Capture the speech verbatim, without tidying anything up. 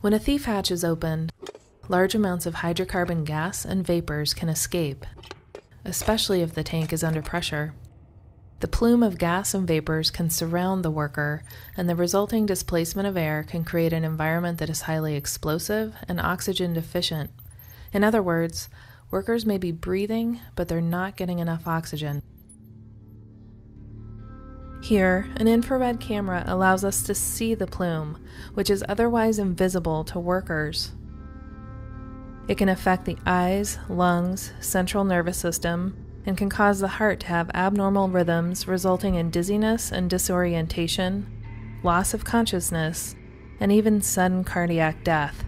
When a thief hatch is opened, large amounts of hydrocarbon gas and vapors can escape, especially if the tank is under pressure. The plume of gas and vapors can surround the worker, and the resulting displacement of air can create an environment that is highly explosive and oxygen deficient. In other words, workers may be breathing, but they're not getting enough oxygen. Here, an infrared camera allows us to see the plume, which is otherwise invisible to workers. It can affect the eyes, lungs, central nervous system, and can cause the heart to have abnormal rhythms resulting in dizziness and disorientation, loss of consciousness, and even sudden cardiac death.